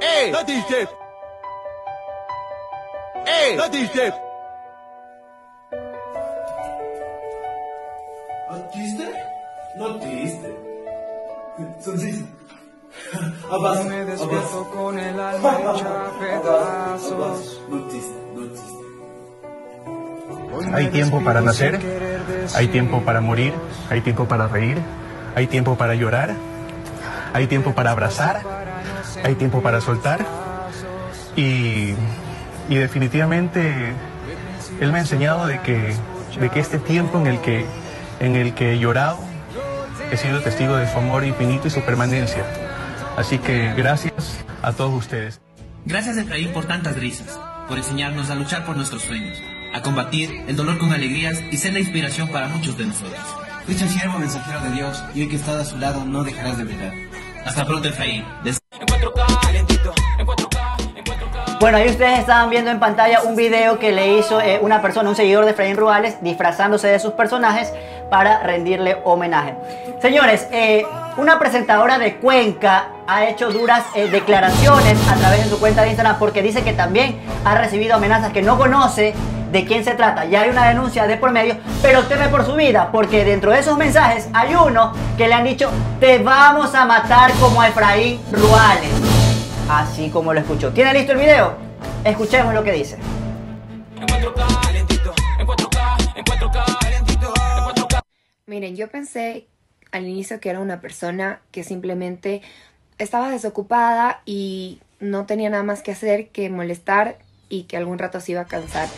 Hey, not this step. Hey, not this step. Not this step. Not this step. Sonrisa. Abbas. Me despierto con el alma hecha pedazos. Not this step. Not this step. Hay tiempo para nacer, hay tiempo para morir, hay tiempo para reír, hay tiempo para llorar, hay tiempo para abrazar, hay tiempo para soltar y definitivamente él me ha enseñado de que este tiempo en el que he llorado he sido testigo de su amor infinito y su permanencia. Así que gracias a todos ustedes. Gracias, Efraín, por tantas risas, por enseñarnos a luchar por nuestros sueños, a combatir el dolor con alegrías y ser la inspiración para muchos de nosotros. Fuiste el siervo mensajero de Dios y hoy que estás a su lado no dejarás de brillar. Hasta pronto, Efraín. Bueno, ahí ustedes estaban viendo en pantalla un video que le hizo una persona, un seguidor de Efraín Ruales, disfrazándose de sus personajes para rendirle homenaje. Señores, una presentadora de Cuenca ha hecho duras declaraciones a través de su cuenta de Instagram, porque dice que también ha recibido amenazas que no conoce de quién se trata. Ya hay una denuncia de por medio, pero teme por su vida, porque dentro de esos mensajes hay uno que le han dicho: te vamos a matar como a Efraín Ruales. Así como lo escuchó. ¿Tiene listo el video? Escuchemos lo que dice. Miren, yo pensé al inicio que era una persona que simplemente estaba desocupada y no tenía nada más que hacer que molestar y que algún rato se iba a cansar.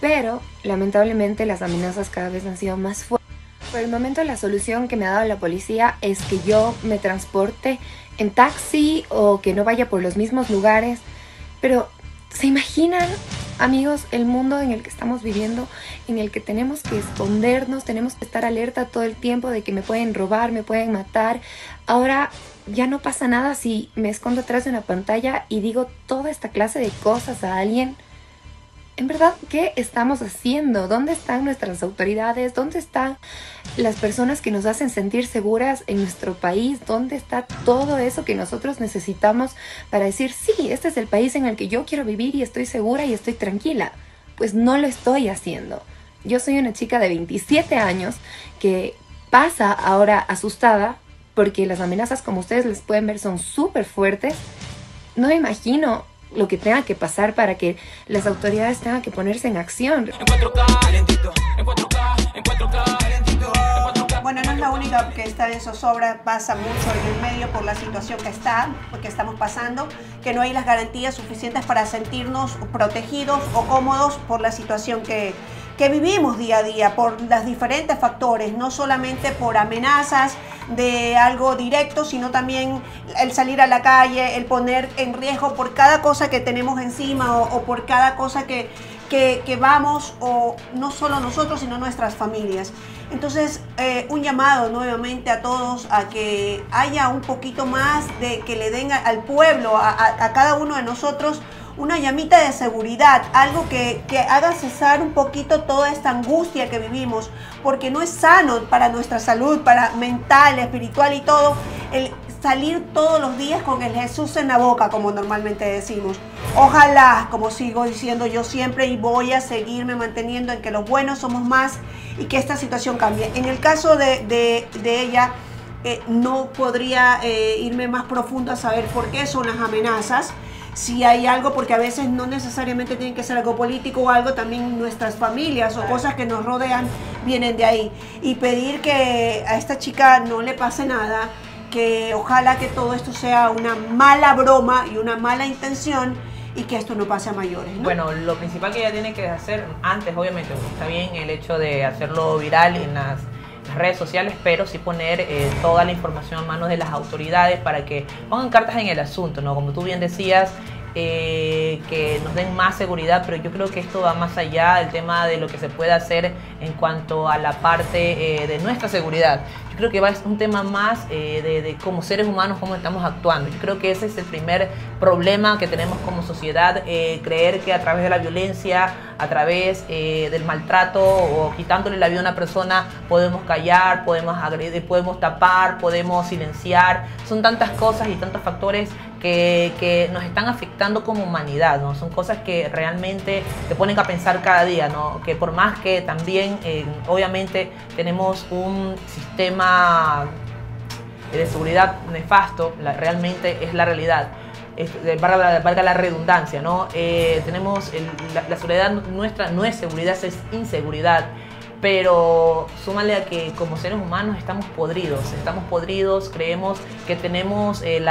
Pero, lamentablemente, las amenazas cada vez han sido más fuertes. Por el momento, la solución que me ha dado la policía es que yo me transporte en taxi o que no vaya por los mismos lugares. Pero, ¿se imaginan, amigos, el mundo en el que estamos viviendo, en el que tenemos que escondernos, tenemos que estar alerta todo el tiempo de que me pueden robar, me pueden matar? Ahora ya no pasa nada si me escondo atrás de una pantalla y digo toda esta clase de cosas a alguien. En verdad, ¿qué estamos haciendo? ¿Dónde están nuestras autoridades? ¿Dónde están las personas que nos hacen sentir seguras en nuestro país? ¿Dónde está todo eso que nosotros necesitamos para decir, sí, este es el país en el que yo quiero vivir y estoy segura y estoy tranquila? Pues no lo estoy haciendo. Yo soy una chica de 27 años que pasa ahora asustada porque las amenazas, como ustedes les pueden ver, son súper fuertes. No me imagino lo que tenga que pasar para que las autoridades tengan que ponerse en acción. Bueno, no es la única que está en zozobra, pasa mucho en el medio por la situación que estamos pasando, que no hay las garantías suficientes para sentirnos protegidos o cómodos por la situación que vivimos día a día, por los diferentes factores, no solamente por amenazas de algo directo, sino también el salir a la calle, el poner en riesgo por cada cosa que tenemos encima o por cada cosa que vamos, o no solo nosotros, sino nuestras familias. Entonces, un llamado nuevamente a todos a que haya un poquito más de que le den al pueblo, a cada uno de nosotros, una llamita de seguridad, algo que haga cesar un poquito toda esta angustia que vivimos, porque no es sano para nuestra salud, para mental, espiritual y todo, el salir todos los días con el Jesús en la boca, como normalmente decimos. Ojalá, como sigo diciendo yo siempre, y voy a seguirme manteniendo en que los buenos somos más y que esta situación cambie. En el caso de ella, no podría irme más profundo a saber por qué son las amenazas, si hay algo, porque a veces no necesariamente tiene que ser algo político o algo, también nuestras familias o cosas que nos rodean vienen de ahí. Y pedir que a esta chica no le pase nada, que ojalá que todo esto sea una mala broma y una mala intención y que esto no pase a mayores, ¿no? Bueno, lo principal que ella tiene que hacer antes, obviamente, está bien el hecho de hacerlo viral en las redes sociales, pero sí poner toda la información a manos de las autoridades para que pongan cartas en el asunto, ¿no? Como tú bien decías, que nos den más seguridad, pero yo creo que esto va más allá del tema de lo que se puede hacer en cuanto a la parte de nuestra seguridad. Yo creo que es un tema más de como seres humanos, cómo estamos actuando. Yo creo que ese es el primer problema que tenemos como sociedad, creer que a través de la violencia, a través del maltrato o quitándole la vida a una persona, podemos callar, podemos agredir, podemos tapar, podemos silenciar. Son tantas cosas y tantos factores que nos están afectando como humanidad, ¿no? Son cosas que realmente te ponen a pensar cada día, ¿no? Que por más que también, obviamente, tenemos un sistema de seguridad nefasto, realmente es la realidad. Valga la redundancia, ¿no? Tenemos la seguridad nuestra no es seguridad, es inseguridad, pero súmale a que como seres humanos estamos podridos, creemos que tenemos el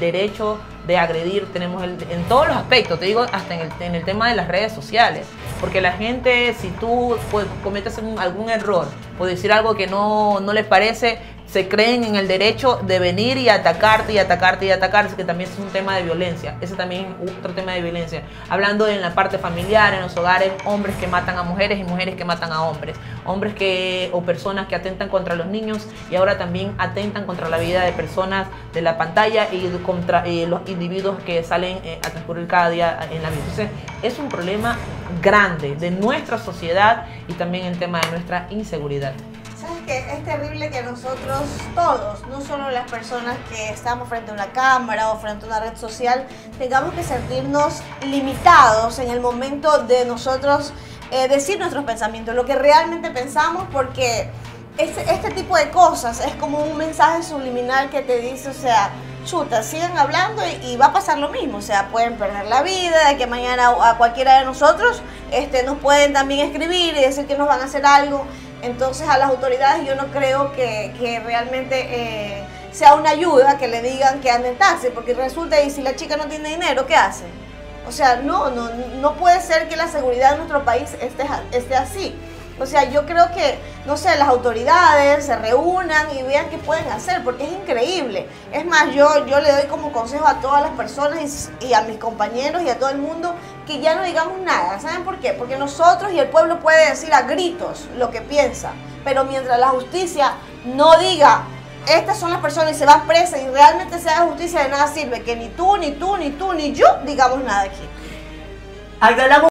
derecho de agredir, tenemos en todos los aspectos, te digo, hasta en el tema de las redes sociales, porque la gente, si tú cometes algún error o decir algo que no les parece, se creen en el derecho de venir y atacarte, que también es un tema de violencia. Ese también es otro tema de violencia. Hablando en la parte familiar, en los hogares, hombres que matan a mujeres y mujeres que matan a hombres. Hombres o personas que atentan contra los niños y ahora también atentan contra la vida de personas de la pantalla y contra los individuos que salen a transcurrir cada día en la vida. Entonces, es un problema grande de nuestra sociedad y también el tema de nuestra inseguridad. ¿Sabes qué? Es terrible que nosotros todos, no solo las personas que estamos frente a una cámara o frente a una red social, tengamos que sentirnos limitados en el momento de nosotros decir nuestros pensamientos, lo que realmente pensamos, porque este tipo de cosas es como un mensaje subliminal que te dice, o sea, chuta, sigan hablando y va a pasar lo mismo, o sea, pueden perder la vida, de que mañana a cualquiera de nosotros nos pueden también escribir y decir que nos van a hacer algo. Entonces a las autoridades yo no creo que realmente sea una ayuda que le digan que anden taxi, porque resulta y si la chica no tiene dinero, ¿qué hace? O sea, no puede ser que la seguridad de nuestro país esté así. O sea, yo creo que, no sé, las autoridades se reúnan y vean qué pueden hacer, porque es increíble. Es más, yo le doy como consejo a todas las personas y a mis compañeros y a todo el mundo que ya no digamos nada. ¿Saben por qué? Porque nosotros y el pueblo puede decir a gritos lo que piensa, pero mientras la justicia no diga, estas son las personas y se van presas y realmente se haga justicia, de nada sirve que ni tú, ni tú, ni tú, ni yo digamos nada aquí.